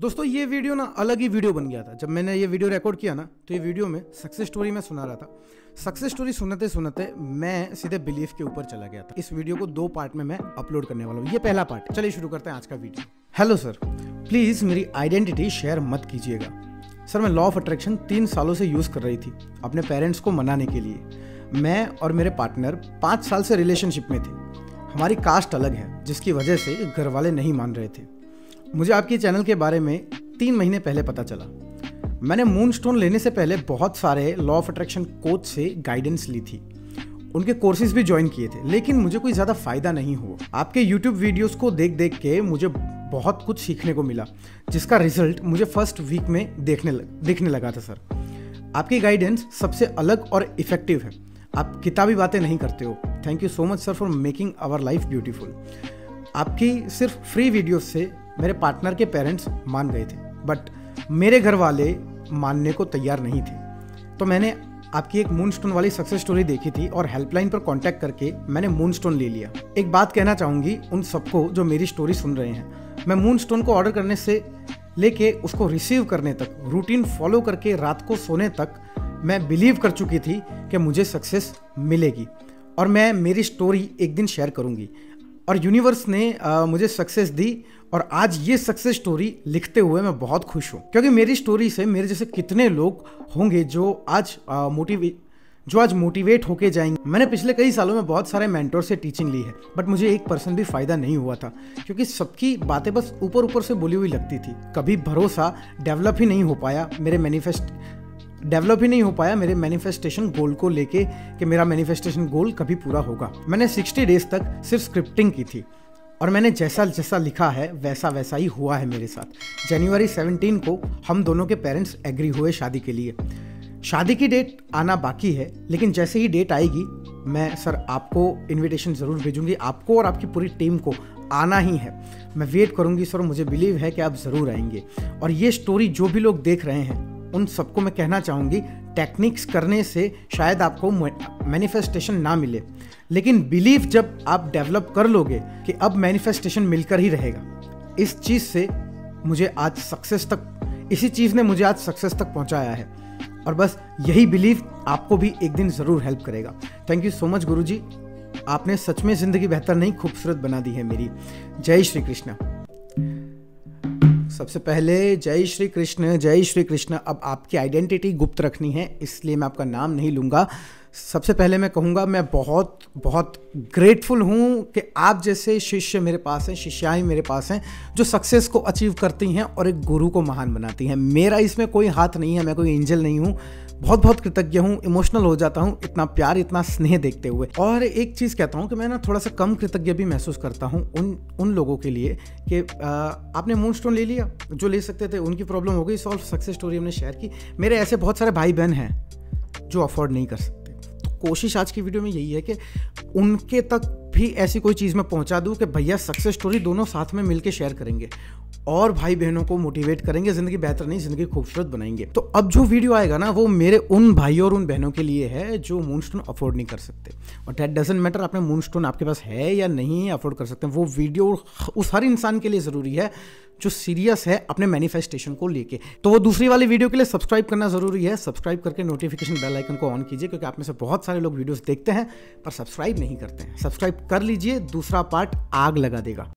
दोस्तों ये वीडियो ना अलग ही वीडियो बन गया था। जब मैंने ये वीडियो रिकॉर्ड किया ना तो ये वीडियो में सक्सेस स्टोरी मैं सुना रहा था। सक्सेस स्टोरी सुनते सुनते मैं सीधे बिलीफ के ऊपर चला गया था। इस वीडियो को 2 पार्ट में मैं अपलोड करने वाला हूँ। ये पहला पार्ट, चलिए शुरू करते हैं आज का वीडियो। हेलो सर, प्लीज़ मेरी आइडेंटिटी शेयर मत कीजिएगा। सर मैं लॉ ऑफ अट्रैक्शन 3 सालों से यूज़ कर रही थी अपने पेरेंट्स को मनाने के लिए। मैं और मेरे पार्टनर 5 साल से रिलेशनशिप में थे। हमारी कास्ट अलग है जिसकी वजह से घर वाले नहीं मान रहे थे। मुझे आपके चैनल के बारे में 3 महीने पहले पता चला। मैंने मूनस्टोन लेने से पहले बहुत सारे लॉ ऑफ अट्रैक्शन कोच से गाइडेंस ली थी, उनके कोर्सेज भी ज्वाइन किए थे, लेकिन मुझे कोई ज़्यादा फ़ायदा नहीं हुआ। आपके यूट्यूब वीडियोस को देख देख के मुझे बहुत कुछ सीखने को मिला, जिसका रिजल्ट मुझे फर्स्ट वीक में देखने लगा था। सर आपकी गाइडेंस सबसे अलग और इफेक्टिव है। आप किताबी बातें नहीं करते हो। Thank you so much sir for making our life beautiful. आपकी सिर्फ फ्री वीडियोस से मेरे पार्टनर के पेरेंट्स मान गए थे, बट मेरे घर वाले मानने को तैयार नहीं थे। तो मैंने आपकी एक मूनस्टोन वाली सक्सेस स्टोरी देखी थी और हेल्पलाइन पर कांटेक्ट करके मैंने मूनस्टोन ले लिया। एक बात कहना चाहूँगी उन सबको जो मेरी स्टोरी सुन रहे हैं। मैं मूनस्टोन को ऑर्डर करने से लेके उसको रिसीव करने तक, रूटीन फॉलो करके रात को सोने तक, मैं बिलीव कर चुकी थी कि मुझे सक्सेस मिलेगी और मैं मेरी स्टोरी एक दिन शेयर करूँगी। और यूनिवर्स ने मुझे सक्सेस दी और आज ये सक्सेस स्टोरी लिखते हुए मैं बहुत खुश हूँ, क्योंकि मेरी स्टोरी से मेरे जैसे कितने लोग होंगे जो आज मोटिवेट होके जाएंगे। मैंने पिछले कई सालों में बहुत सारे मेंटोर से टीचिंग ली है, बट मुझे 1% भी फ़ायदा नहीं हुआ था, क्योंकि सबकी बातें बस ऊपर ऊपर से बोली हुई लगती थी। कभी भरोसा डेवलप ही नहीं हो पाया मेरे मैनिफेस्टेशन गोल को लेके कि मेरा मैनिफेस्टेशन गोल कभी पूरा होगा। मैंने 60 डेज तक सिर्फ स्क्रिप्टिंग की थी और मैंने जैसा जैसा लिखा है वैसा वैसा ही हुआ है मेरे साथ। जनवरी 17 को हम दोनों के पेरेंट्स एग्री हुए शादी के लिए। शादी की डेट आना बाकी है, लेकिन जैसे ही डेट आएगी मैं सर आपको इनविटेशन ज़रूर भेजूंगी। आपको और आपकी पूरी टीम को आना ही है। मैं वेट करूँगी सर, मुझे बिलीव है कि आप ज़रूर आएंगे। और ये स्टोरी जो भी लोग देख रहे हैं उन सबको मैं कहना चाहूँगी, टेक्निक्स करने से शायद आपको मैनिफेस्टेशन ना मिले, लेकिन बिलीफ जब आप डेवलप कर लोगे कि अब मैनिफेस्टेशन मिलकर ही रहेगा। इस चीज़ से मुझे आज सक्सेस तक, इसी चीज़ ने मुझे आज सक्सेस तक पहुंचाया है और बस यही बिलीफ आपको भी एक दिन ज़रूर हेल्प करेगा। थैंक यू सो मच गुरुजी, आपने सच में ज़िंदगी बेहतर नहीं खूबसूरत बना दी है मेरी। जय श्री कृष्ण। सबसे पहले जय श्री कृष्ण, जय श्री कृष्ण। अब आपकी आइडेंटिटी गुप्त रखनी है, इसलिए मैं आपका नाम नहीं लूँगा। सबसे पहले मैं कहूँगा मैं बहुत बहुत ग्रेटफुल हूँ कि आप जैसे शिष्य मेरे पास हैं, शिष्याएँ मेरे पास हैं, जो सक्सेस को अचीव करती हैं और एक गुरु को महान बनाती हैं। मेरा इसमें कोई हाथ नहीं है, मैं कोई एंजल नहीं हूँ। बहुत बहुत कृतज्ञ हूँ, इमोशनल हो जाता हूँ इतना प्यार, इतना स्नेह देखते हुए। और एक चीज़ कहता हूँ कि मैं ना थोड़ा सा कम कृतज्ञ भी महसूस करता हूँ उन लोगों के लिए कि आपने मूनस्टोन ले लिया, जो ले सकते थे उनकी प्रॉब्लम हो गई सॉल्व, सक्सेस स्टोरी हमने शेयर की। मेरे ऐसे बहुत सारे भाई बहन हैं जो अफोर्ड नहीं कर सकते। तो कोशिश आज की वीडियो में यही है कि उनके तक भी ऐसी कोई चीज़ मैं पहुँचा दूँ कि भैया सक्सेस स्टोरी दोनों साथ में मिल के शेयर करेंगे और भाई बहनों को मोटिवेट करेंगे, ज़िंदगी बेहतर नहीं ज़िंदगी खूबसूरत बनाएंगे। तो अब जो वीडियो आएगा ना वो मेरे उन भाइयों और उन बहनों के लिए है जो मूनस्टोन अफोर्ड नहीं कर सकते। और दैट डजेंट मैटर आपने मूनस्टोन आपके पास है या नहीं है, अफोर्ड कर सकते हैं। वो वीडियो उस हर इंसान के लिए ज़रूरी है जो सीरियस है अपने मैनिफेस्टेशन को लेके। तो वो दूसरी वाली वीडियो के लिए सब्सक्राइब करना ज़रूरी है। सब्सक्राइब करके नोटिफिकेशन बेल आइकन को ऑन कीजिए, क्योंकि आप में से बहुत सारे लोग वीडियोस देखते हैं पर सब्सक्राइब नहीं करते हैं। सब्सक्राइब कर लीजिए, दूसरा पार्ट आग लगा देगा।